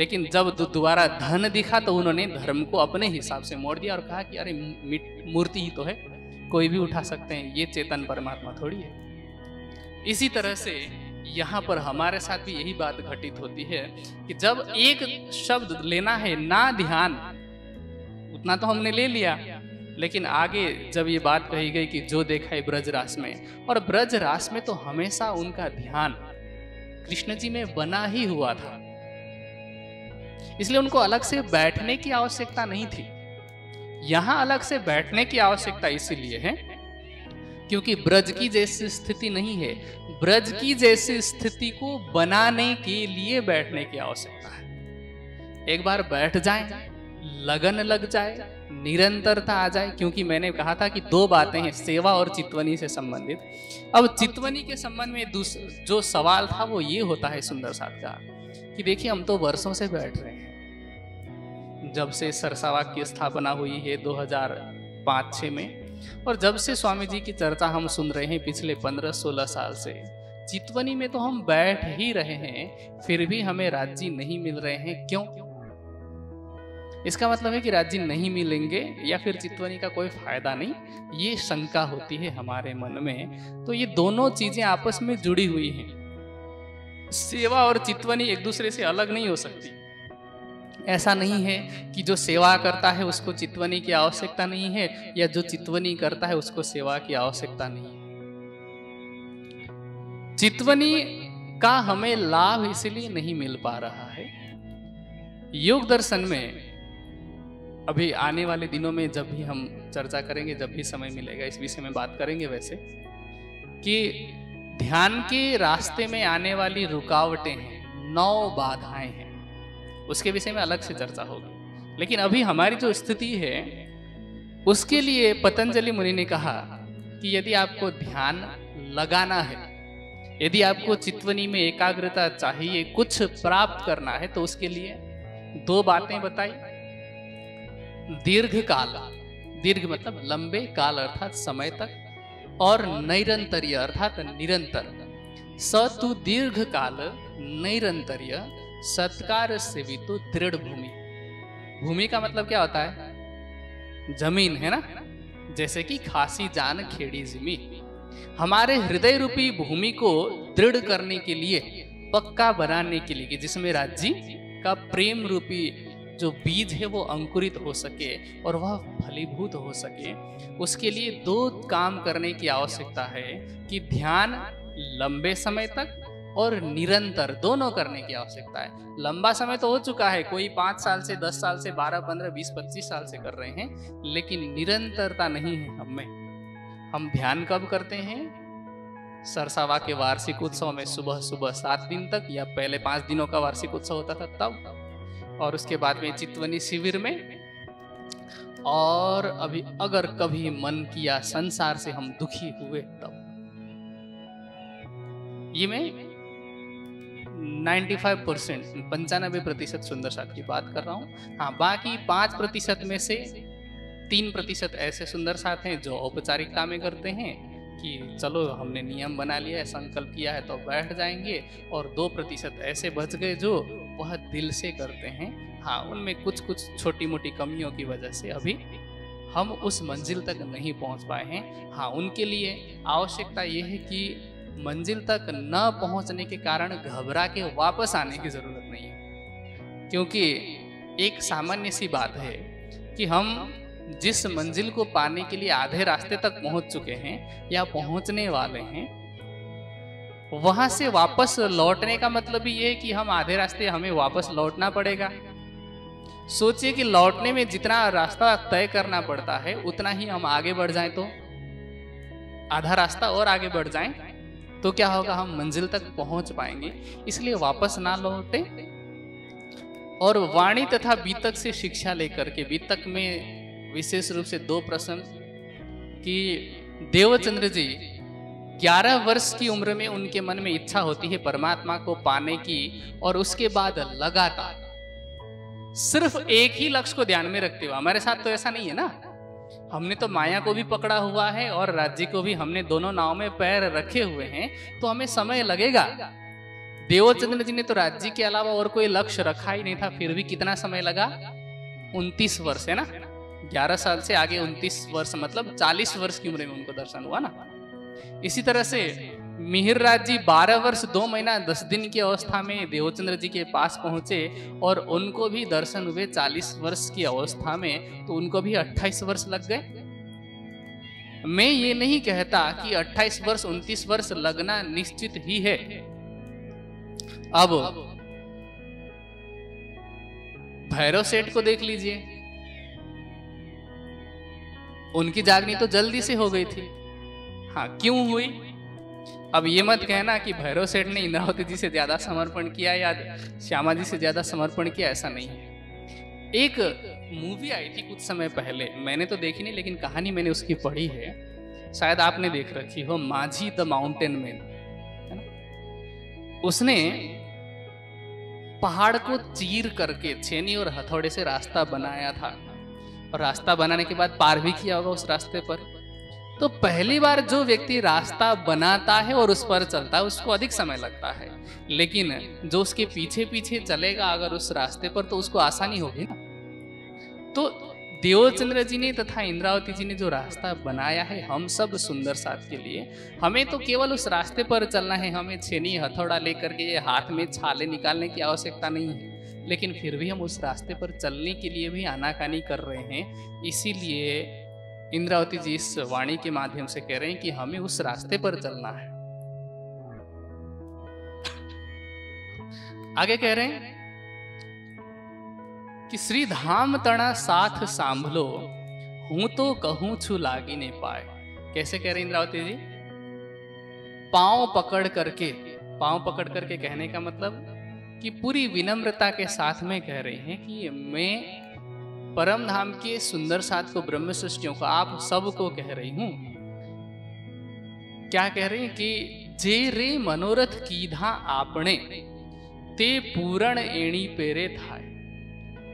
लेकिन जब दोबारा धन दिखा तो उन्होंने धर्म को अपने हिसाब से मोड़ दिया और कहा कि अरे मूर्ति ही तो है, कोई भी उठा सकते हैं, ये चेतन परमात्मा थोड़ी है। इसी तरह से यहाँ पर हमारे साथ भी यही बात घटित होती है कि जब एक शब्द लेना है ना ध्यान, उतना तो हमने ले लिया, लेकिन आगे जब ये बात कही गई कि जो देखा है ब्रज रास में, और ब्रज रास में तो हमेशा उनका ध्यान कृष्ण जी में बना ही हुआ था, इसलिए उनको अलग से बैठने की आवश्यकता नहीं थी। यहाँ अलग से बैठने की आवश्यकता इसीलिए है क्योंकि ब्रज की जैसी स्थिति नहीं है, ब्रज की जैसी स्थिति को बनाने के लिए बैठने की आवश्यकता है। एक बार बैठ जाए, लगन लग जाए, निरंतरता आ जाए, क्योंकि मैंने कहा था कि दो बातें हैं सेवा और चितवनी से संबंधित। अब चितवनी के संबंध में दूसरा जो सवाल था वो ये होता है सुंदर साथ का कि देखिए हम तो वर्षों से बैठ रहे हैं, जब से सरसावा की स्थापना हुई है दो हज़ार पाँच छह में, और जब से स्वामी जी की चर्चा हम सुन रहे हैं पिछले पंद्रह सोलह साल से चितवनी में तो हम बैठ ही रहे हैं, फिर भी हमें राज्य नहीं मिल रहे हैं। क्यों? इसका मतलब है कि राज्य नहीं मिलेंगे या फिर चितवनी का कोई फायदा नहीं, ये शंका होती है हमारे मन में। तो ये दोनों चीजें आपस में जुड़ी हुई हैं। सेवा और चितवनी एक दूसरे से अलग नहीं हो सकती। ऐसा नहीं है कि जो सेवा करता है उसको चितवनी की आवश्यकता नहीं है या जो चितवनी करता है उसको सेवा की आवश्यकता नहीं है। चितवनी का हमें लाभ इसलिए नहीं मिल पा रहा है। योग दर्शन में अभी आने वाले दिनों में जब भी हम चर्चा करेंगे, जब भी समय मिलेगा इस विषय में बात करेंगे, वैसे कि ध्यान के रास्ते में आने वाली रुकावटें हैं, नौ बाधाएं हैं, उसके विषय में अलग से चर्चा होगी। लेकिन अभी हमारी जो स्थिति है उसके लिए पतंजलि मुनि ने कहा कि यदि आपको ध्यान लगाना है, यदि आपको चितवनी में एकाग्रता चाहिए, कुछ प्राप्त करना है, तो उसके लिए दो बातें बताई। दीर्घ काल, दीर्घ मतलब लंबे काल अर्थात समय तक, और नैरंतर्य अर्थात निरंतर। स तु दीर्घ काल नैरंतर्य सत्कार सेवितु दृढ़ भूमि। भूमि का मतलब क्या होता है? जमीन, है ना। जैसे कि खासी जान खेड़ी जिमी। हमारे हृदय रूपी भूमि को दृढ़ करने के लिए, पक्का बनाने के लिए, जिसमें राज्य का प्रेम रूपी जो बीज है वो अंकुरित हो सके और वह फलीभूत हो सके, उसके लिए दो काम करने की आवश्यकता है कि ध्यान लंबे समय तक और निरंतर, दोनों करने की आवश्यकता है। लंबा समय तो हो चुका है, कोई पाँच साल से, दस साल से, बारह, पंद्रह, बीस, पच्चीस साल से कर रहे हैं, लेकिन निरंतरता नहीं है हमें। हम ध्यान कब करते हैं? सरसावा के वार्षिक उत्सव में सुबह सुबह सात दिन तक, या पहले पाँच दिनों का वार्षिक उत्सव होता था तब, और उसके बाद में चितवनी शिविर में। और अभी अगर कभी मन किया संसार से हम दुखी हुए तब। ये मैं पचानवे परसेंट, पंचानबे प्रतिशत सुंदर साथ की बात कर रहा हूँ। हाँ, बाकी पाँच प्रतिशत में से तीन प्रतिशत ऐसे सुंदर साथ हैं जो औपचारिकता में करते हैं कि चलो हमने नियम बना लिया है, संकल्प किया है तो बैठ जाएंगे, और दो प्रतिशत ऐसे बच गए जो वह दिल से करते हैं। हाँ, उनमें कुछ कुछ छोटी मोटी कमियों की वजह से अभी हम उस मंजिल तक नहीं पहुंच पाए हैं। हाँ, उनके लिए आवश्यकता यह है कि मंजिल तक न पहुँचने के कारण घबरा के वापस आने की ज़रूरत नहीं है, क्योंकि एक सामान्य सी बात है कि हम जिस मंजिल को पाने के लिए आधे रास्ते तक पहुंच चुके हैं या पहुंचने वाले हैं, वहां से वापस लौटने का मतलब ये है कि हम आधे रास्ते हमें वापस लौटना पड़ेगा। सोचिए कि लौटने में जितना रास्ता तय करना पड़ता है उतना ही हम आगे बढ़ जाएं, तो आधा रास्ता और आगे बढ़ जाएं तो क्या होगा? हम मंजिल तक पहुंच पाएंगे। इसलिए वापस ना लौटे और वाणी तथा बीतक से शिक्षा लेकर के, बीतक में विशेष रूप से दो प्रश्न कि देवचंद्र जी ग्यारह वर्ष की उम्र में उनके मन में इच्छा होती है परमात्मा को पाने की, और उसके बाद लगातार सिर्फ एक ही लक्ष्य को ध्यान में रखते हुए। हमारे साथ तो ऐसा नहीं है ना, हमने तो माया को भी पकड़ा हुआ है और राज्य को भी, हमने दोनों नाव में पैर रखे हुए हैं, तो हमें समय लगेगा। देवचंद्र जी ने तो राज्य के अलावा और कोई लक्ष्य रखा ही नहीं था, फिर भी कितना समय लगा? उनतीस वर्ष, है ना। ग्यारह साल से आगे उनतीस वर्ष, मतलब चालीस वर्ष की उम्र में उनको दर्शन हुआ ना। इसी तरह से मिहिर राज जी बारह वर्ष दो महीना दस दिन की अवस्था में देवचंद्र जी के पास पहुंचे और उनको भी दर्शन हुए चालीस वर्ष की अवस्था में, तो उनको भी अट्ठाईस वर्ष लग गए। मैं ये नहीं कहता कि अट्ठाईस वर्ष उनतीस वर्ष लगना निश्चित ही है। अब भैरव सेठ को देख लीजिए, उनकी जागनी तो जल्दी से हो गई थी। हाँ, क्यों हुई? अब ये मत कहना कि भैरव सेठ ने इंद्रावती जी से ज़्यादा समर्पण किया या श्यामा जी से ज़्यादा समर्पण किया, ऐसा नहीं है। एक मूवी आई थी कुछ समय पहले, मैंने तो देखी नहीं लेकिन कहानी मैंने उसकी पढ़ी है, शायद आपने देख रखी हो, मांझी द माउंटेन मैन, है ना। उसने पहाड़ को चीर करके छेनी और हथौड़े से रास्ता बनाया था, और रास्ता बनाने के बाद पार भी किया होगा उस रास्ते पर। तो पहली बार जो व्यक्ति रास्ता बनाता है और उस पर चलता है उसको अधिक समय लगता है, लेकिन जो उसके पीछे पीछे चलेगा अगर उस रास्ते पर तो उसको आसानी होगी ना। तो देवचंद्र जी ने तथा इंद्रावती जी ने जो रास्ता बनाया है हम सब सुंदर साथ के लिए, हमें तो केवल उस रास्ते पर चलना है, हमें छेनी हथौड़ा लेकर के हाथ में छाले निकालने की आवश्यकता नहीं है, लेकिन फिर भी हम उस रास्ते पर चलने के लिए भी आनाकानी कर रहे हैं। इसीलिए इंद्रावती जी इस वाणी के माध्यम से कह रहे हैं कि हमें उस रास्ते पर चलना है। आगे कह रहे हैं कि श्री धाम तणा साथ सांभलो हूं तो कहूं छू लागी ने पाए। कैसे कह रहे इंद्रावती जी? पांव पकड़ करके, पांव पकड़ करके कहने का मतलब कि पूरी विनम्रता के साथ में कह रहे हैं कि मैं परम धाम के सुंदर साथ को, ब्रह्म सृष्टियों को, आप सबको कह रही हूं। क्या कह रहे हैं कि जे रे मनोरथ कीधा आपने ते पूरण एणी पेरे थाए।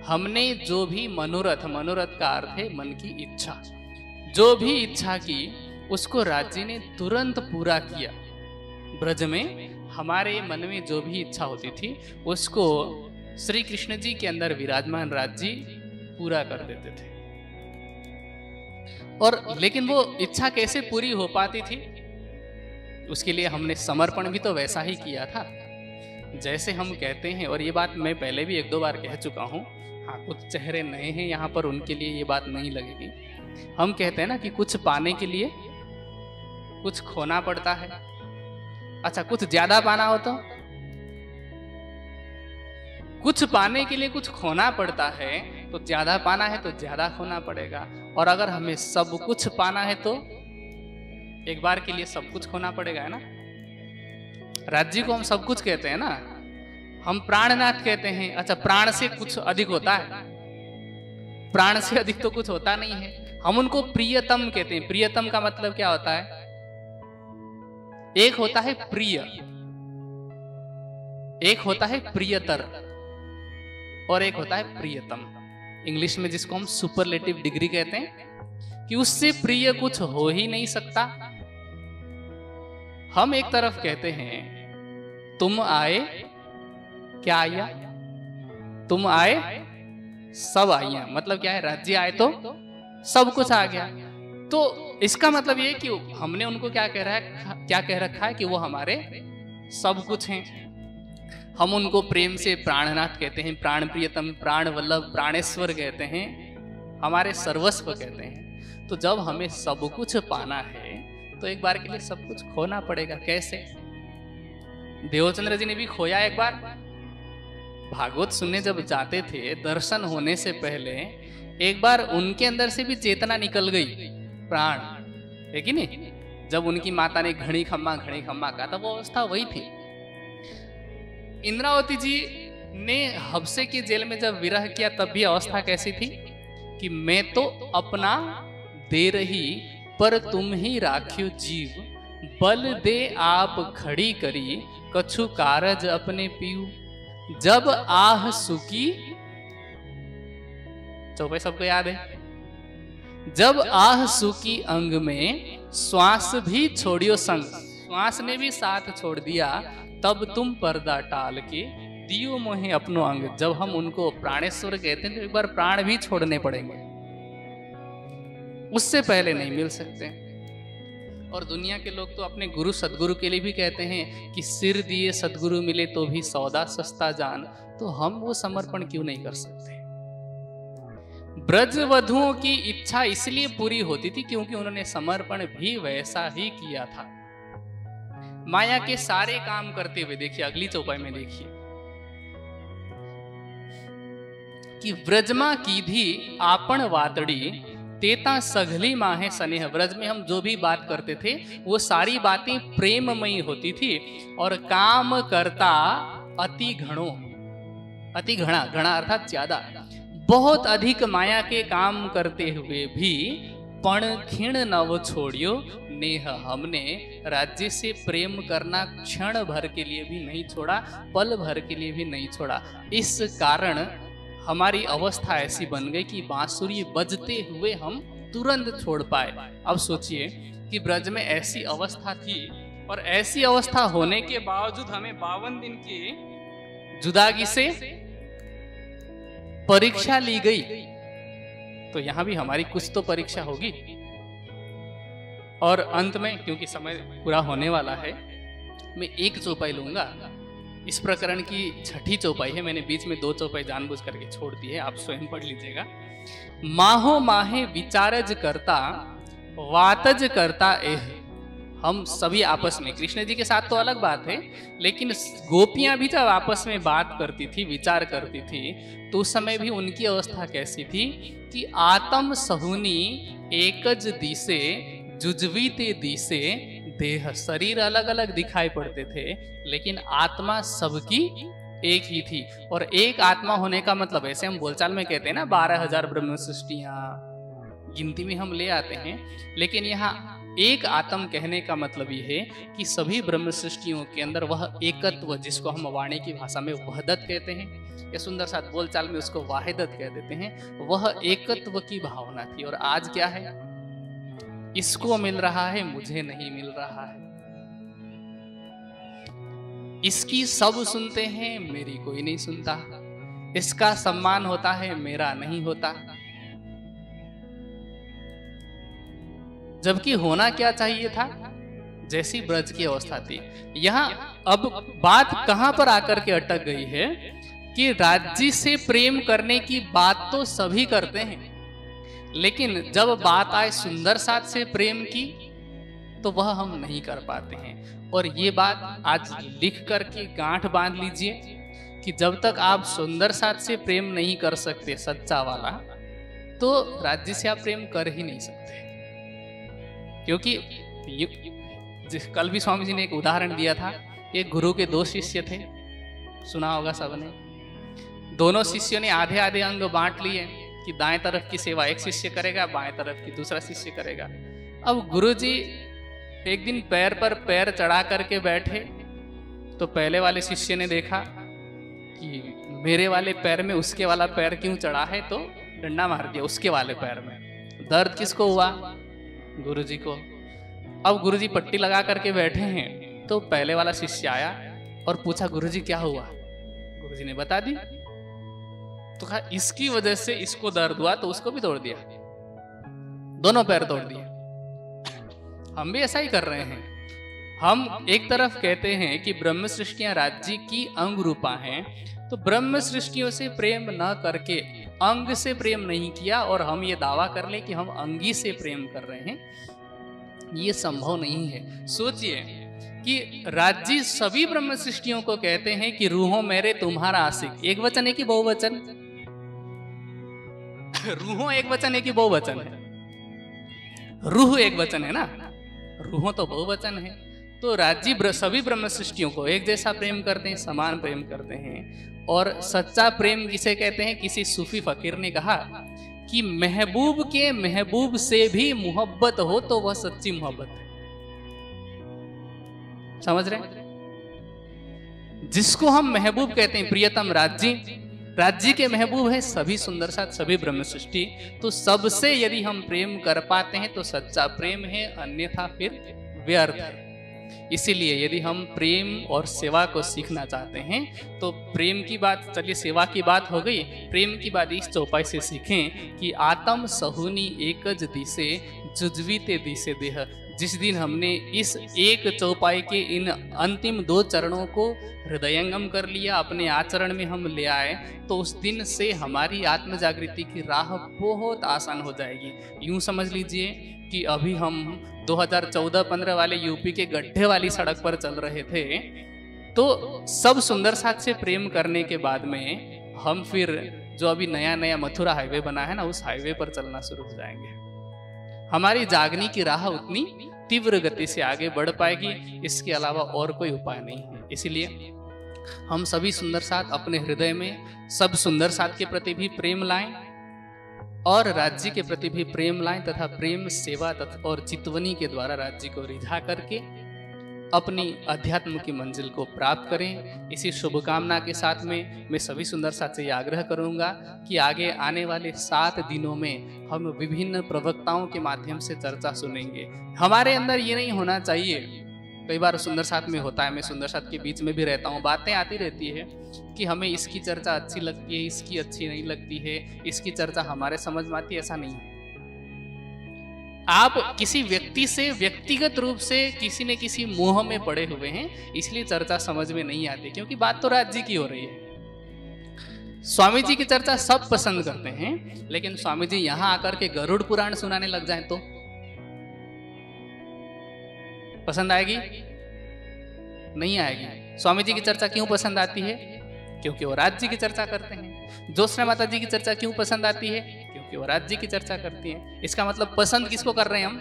हमने जो भी मनोरथ, मनोरथ का अर्थ है मन की इच्छा, जो भी इच्छा की उसको राज्य ने तुरंत पूरा किया। ब्रज में हमारे मन में जो भी इच्छा होती थी उसको श्री कृष्ण जी के अंदर विराजमान राज्य पूरा कर देते थे। और लेकिन वो इच्छा कैसे पूरी हो पाती थी, उसके लिए हमने समर्पण भी तो वैसा ही किया था जैसे हम कहते हैं। और ये बात मैं पहले भी एक दो बार कह चुका हूँ। हाँ, कुछ चेहरे नए हैं यहाँ पर, उनके लिए ये बात नहीं लगेगी। हम कहते हैं ना कि कुछ पाने के लिए कुछ खोना पड़ता है। अच्छा, कुछ ज्यादा पाना हो तो? कुछ पाने के लिए कुछ खोना पड़ता है, तो ज्यादा पाना है तो ज्यादा खोना पड़ेगा। और अगर हमें सब कुछ पाना है तो एक बार के लिए सब कुछ खोना पड़ेगा, है ना। राज्य को हम सब कुछ कहते हैं ना, हम प्राणनाथ कहते हैं। अच्छा, प्राण से कुछ अधिक होता है? प्राण से अधिक तो कुछ होता नहीं है। हम उनको प्रियतम कहते हैं। प्रियतम का मतलब क्या होता है? एक होता है प्रिय, एक होता है प्रियतर, और एक होता है प्रियतम। इंग्लिश में जिसको हम सुपरलेटिव डिग्री कहते हैं, कि उससे प्रिय कुछ हो ही नहीं सकता। हम एक तरफ कहते हैं तुम आए, क्या आया, तुम आए सब आइया, मतलब क्या है, राज्य आए तो सब कुछ आ गया। तो इसका मतलब ये कि हमने उनको क्या कह रहा है, क्या कह रखा है कि वो हमारे सब कुछ हैं। हम उनको प्रेम से प्राणनाथ कहते हैं, प्राण प्रियतम, प्राण वल्लभ, प्राणेश्वर कहते हैं, हमारे सर्वस्व कहते हैं। तो जब हमें सब कुछ पाना है तो एक बार के लिए सब कुछ खोना पड़ेगा। कैसे? देवचंद्र जी ने भी खोया एक बार। भागवत सुनने जब जाते थे, दर्शन होने से पहले एक बार उनके अंदर से भी चेतना निकल गई, प्राण है कि नहीं। जब उनकी माता ने घड़ी खम्मा घड़ी खम्मा कहा, तब वो अवस्था वही थी। इंद्रावती जी ने हबसे की जेल में जब विरह किया तब भी अवस्था कैसी थी कि मैं तो अपना दे रही पर तुम ही राख्यो जीव, बल दे आप खड़ी करी कछु कारज अपने पीऊ। जब आह सुकी, चौपाई सबको याद है, जब आह सुकी अंग में श्वास भी छोड़ियो संग, श्वास ने भी साथ छोड़ दिया, तब तुम पर्दा टाल के दियो मोहे अपनो अंग। जब हम उनको प्राणेश्वर कहते हैं तो एक बार प्राण भी छोड़ने पड़ेंगे, उससे पहले नहीं मिल सकते। और दुनिया के लोग तो अपने गुरु सदगुरु के लिए भी कहते हैं कि सिर दिए सदगुरु मिले तो भी सौदा सस्ता जान। तो हम वो समर्पण क्यों नहीं कर सकते? ब्रज वधुओं की इच्छा इसलिए पूरी होती थी क्योंकि उन्होंने समर्पण भी वैसा ही किया था। माया के सारे काम करते हुए देखिए, अगली चौपाई में देखिए कि ब्रजमा की भी आपण वातड़ी तेता सघली माँ है स्नेह। ब्रज में हम जो भी बात करते थे वो सारी बातें प्रेममयी होती थी। और काम करता अति घणो, अति घणा, घणा अर्थात ज्यादा, बहुत अधिक माया के काम करते हुए भी पण खीण नव छोड़ियो नेह, हमने राज्य से प्रेम करना क्षण भर के लिए भी नहीं छोड़ा, पल भर के लिए भी नहीं छोड़ा। इस कारण हमारी अवस्था ऐसी बन गई कि बांसुरी बजते हुए हम तुरंत छोड़ पाए। अब सोचिए कि ब्रज में ऐसी अवस्था थी और ऐसी अवस्था होने के बावजूद हमें बावन दिन की जुदागी से परीक्षा ली गई, तो यहां भी हमारी कुछ तो परीक्षा होगी। और अंत में, क्योंकि समय पूरा होने वाला है, मैं एक चौपाई लूंगा। इस प्रकरण की छठी चौपाई है, मैंने बीच में दो चौपाई जानबूझ करके छोड़ दी है, आप स्वयं पढ़ लीजिएगा। माहो माहे विचारज करता वातज करता एह, हम सभी आपस में, कृष्ण जी के साथ तो अलग बात है, लेकिन गोपियां भी जब आपस में बात करती थी, विचार करती थी, तो उस समय भी उनकी अवस्था कैसी थी कि आत्म सहुनी एकज दिशे जुजवीते दिशे देह, शरीर अलग अलग दिखाई पड़ते थे लेकिन आत्मा सबकी एक ही थी। और एक आत्मा होने का मतलब, ऐसे हम बोलचाल में कहते हैं ना, बारह हजार ब्रह्म सृष्टियां गिनती में हम ले आते हैं, लेकिन यहाँ एक आत्म कहने का मतलब ये है कि सभी ब्रह्म सृष्टियों के अंदर वह एकत्व, जिसको हम वाणी की भाषा में वहदत कहते हैं, या सुंदर साथ बोलचाल में उसको वाहिदत कह देते हैं, वह एकत्व की भावना थी। और आज क्या है, इसको मिल रहा है, मुझे नहीं मिल रहा है, इसकी सब सुनते हैं, मेरी कोई नहीं सुनता, इसका सम्मान होता है, मेरा नहीं होता। जबकि होना क्या चाहिए था, जैसी ब्रज की अवस्था थी। यहाँ अब बात कहाँ पर आकर के अटक गई है कि राज्य से प्रेम करने की बात तो सभी करते हैं, लेकिन जब बात आए सुंदर साथ से प्रेम की तो वह हम नहीं कर पाते हैं। और ये बात आज लिख करके गांठ बांध लीजिए कि जब तक आप सुंदर साथ से प्रेम नहीं कर सकते सच्चा वाला, तो राज्य से आप प्रेम कर ही नहीं सकते। क्योंकि कल भी स्वामी जी ने एक उदाहरण दिया था, एक गुरु के दो शिष्य थे, सुना होगा सबने। दोनों शिष्यों ने आधे आधे अंग बांट लिए कि दाएं तरफ की सेवा एक शिष्य करेगा, बाएं तरफ की दूसरा शिष्य करेगा। अब गुरु जी एक दिन पैर पर पैर चढ़ा करके बैठे, तो पहले वाले शिष्य ने देखा कि मेरे वाले पैर में उसके वाला पैर क्यों चढ़ा है, तो डंडा मार दिया उसके वाले पैर में। दर्द किसको हुआ, गुरुजी को। अब गुरुजी पट्टी लगा करके बैठे हैं, तो पहले वाला शिष्य आया और पूछा, गुरुजी क्या हुआ? गुरुजी ने बता दी, तो कहा इसकी वजह से इसको दर्द हुआ, तो उसको भी तोड़ दिया, दोनों पैर तोड़ दिए। हम भी ऐसा ही कर रहे हैं। हम एक तरफ कहते हैं कि ब्रह्म सृष्टियां राज्य की अंग रूपा हैं, तो ब्रह्म सृष्टियों से प्रेम न करके अंग से प्रेम नहीं किया, और हम ये दावा कर ले कि हम अंगी से प्रेम कर रहे हैं, ये संभव नहीं है। सोचिए कि राज्य सभी ब्रह्म सृष्टियों को कहते हैं कि रूहों मेरे तुम्हारा आशिक, एक वचन है कि बहुवचन? रूहों एक वचन है कि बहुवचन है? रूह एक वचन है ना, रूहों तो बहुवचन है। तो राज्य ब्र, सभी ब्रह्म सृष्टियों को एक जैसा प्रेम करते हैं, समान प्रेम करते हैं। और सच्चा प्रेम किसे कहते हैं, किसी सूफी फकीर ने कहा कि महबूब के महबूब से भी मोहब्बत हो तो वह सच्ची मोहब्बत है। समझ रहे, जिसको हम महबूब कहते हैं, प्रियतम राज्य, राज्य के महबूब है सभी सुंदर साथ, सभी ब्रह्म सृष्टि। तो सबसे यदि हम प्रेम कर पाते हैं तो सच्चा प्रेम है, अन्यथा फिर व्यर्थ है। इसीलिए यदि हम प्रेम और सेवा को सीखना चाहते हैं, तो प्रेम की बात, चलिए सेवा की बात हो गई, प्रेम की बात इस चौपाई से सीखें कि आत्म सहुनी एकज दिशे जुजवीते दिशे देह। जिस दिन हमने इस एक चौपाई के इन अंतिम दो चरणों को हृदयंगम कर लिया, अपने आचरण में हम ले आए, तो उस दिन से हमारी आत्म जागृति की राह बहुत आसान हो जाएगी। यूं समझ लीजिए कि अभी हम दो हज़ार चौदह पंद्रह वाले यूपी के गड्ढे वाली सड़क पर चल रहे थे, तो सब सुंदर साथ से प्रेम करने के बाद में हम फिर जो अभी नया नया मथुरा हाईवे बना है ना, उस हाईवे पर चलना शुरू हो जाएंगे। हमारी जागने की राह उतनी तीव्र गति से आगे बढ़ पाएगी, इसके अलावा और कोई उपाय नहीं है। इसीलिए हम सभी सुंदर साथ अपने हृदय में, सब सुंदर साथ के प्रति भी प्रेम लाएं, और राज्य के प्रति भी प्रेम लाएं तथा प्रेम सेवा तथा और चितवनी के द्वारा राज्य को रिझा करके अपनी अध्यात्म की मंजिल को प्राप्त करें। इसी शुभकामना के साथ में मैं सभी सुंदर साथ से आग्रह करूंगा कि आगे आने वाले सात दिनों में हम विभिन्न प्रवक्ताओं के माध्यम से चर्चा सुनेंगे। हमारे अंदर ये नहीं होना चाहिए, कई बार सुंदर साथ में होता है, मैं सुंदर साथ के बीच में भी रहता हूँ, बातें आती रहती है कि हमें इसकी चर्चा अच्छी लगती है, इसकी अच्छी नहीं लगती है, इसकी चर्चा हमारे समझ में आती है, ऐसा नहीं है। आप किसी व्यक्ति से व्यक्तिगत रूप से किसी न किसी मोह में पड़े हुए हैं, इसलिए चर्चा समझ में नहीं आती, क्योंकि बात तो राज्य की हो रही है। स्वामी जी की चर्चा सब पसंद करते हैं, लेकिन स्वामी जी यहाँ आकर के गरुड़ पुराण सुनाने लग जाए तो पसंद आएगी? नहीं आएगी। स्वामी जी की चर्चा क्यों पसंद आती है? क्योंकि वो राज्य की चर्चा करते हैं। ज्योत्सना माता जी की चर्चा क्यों पसंद आती है? क्योंकि वो राज्य की चर्चा करती हैं। इसका मतलब पसंद किसको कर रहे हैं हम?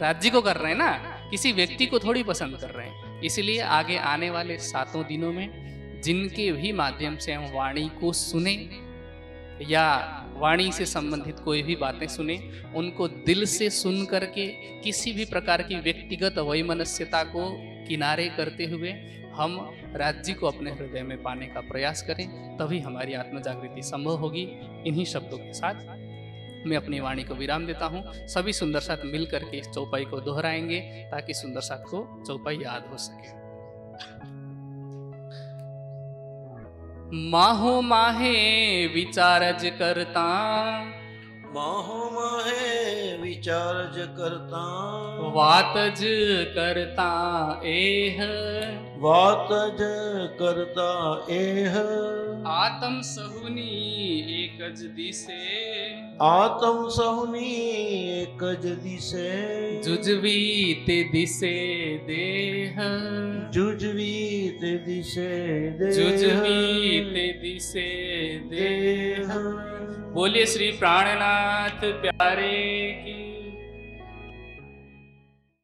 राज्य को कर रहे हैं ना, किसी व्यक्ति को थोड़ी पसंद कर रहे हैं। इसलिए आगे आने वाले सातों दिनों में जिनके भी माध्यम से हम वाणी को सुने या वाणी से संबंधित कोई भी बातें सुने, उनको दिल से सुन करके किसी भी प्रकार की व्यक्तिगत वैमनस्यता को किनारे करते हुए हम राज्य को अपने हृदय में पाने का प्रयास करें, तभी हमारी आत्म जागृति संभव होगी। इन्हीं शब्दों के साथ मैं अपनी वाणी को विराम देता हूँ। सभी सुंदर साथ मिल करके इस चौपाई को दोहराएंगे ताकि सुंदर साथ को चौपाई याद हो सके। माहो माहे विचारज करता, माहो माहे विचारज करता, वातज करता एह, वातज करता एह, आतम सहुनी एकज दिसे, आतम सहुनी एकज दिसे, जुजवी ते दिसे देह, जुजवी ते दिसे देह, जुजवी ते दिसे देह। बोलिए श्री प्राणनाथ प्यारे की।